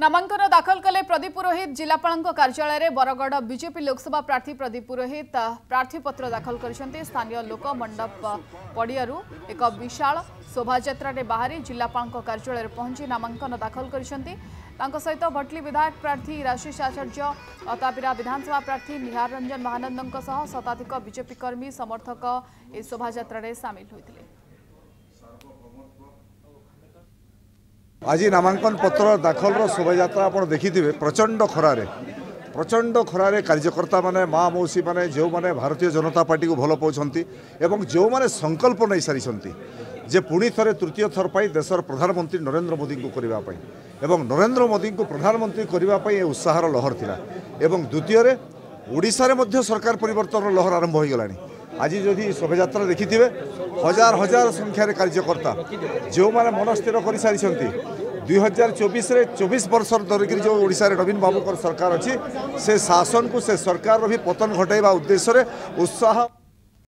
नामांकन दाखल कले प्रदीप पुरोहित। जिलापाल कार्यालय में बरगढ़ बीजेपी लोकसभा प्रार्थी प्रदीप पुरोहित प्रार्थीपत्र दाखल करछन्ते। स्थानीय लोक मंडप पड़ियारू एक विशाल शोभायात्रा बाहरी जिलापाल कार्यालय पहुंची नामांकन दाखल करछन्ते। तांको सहित भटली विधायक प्रार्थी राशिष आचार्य, अतापिरा विधानसभा प्रार्थी निहार रंजन महानंद सह शताधिक बीजेपी कर्मी समर्थक ए शोभायात्रा सामिल होइतिले। आज नामांकन पत्र दाखल शोभायात्रा आप देखिए प्रचंड खरारे कार्यकर्ता माने माँ मौसी माने जो माने भारतीय जनता पार्टी को भल पाँच एवं जो माने संकल्प नहीं सारी जे पुणी थे तृतीय थर पर देशर प्रधानमंत्री नरेन्द्र मोदी को करने एवं नरेन्द्र मोदी को प्रधानमंत्री करने उत्साह लहर थिला। एवं द्वितीय ओडिशा रे सरकार परिवर्तन लहर आरंभ हो गलानी। आज जदि शोभायात्रा देखिथिबे हजार हजार संख्यार कार्यकर्ता जो माने मनस्थिर कर सारी 2024 रे 24 वर्ष धरिक जो ओडिशा रे नवीन बाबू सरकार अच्छी से शासन को से सरकार भी पतन घटाइबा उद्देश्य रे उत्साह।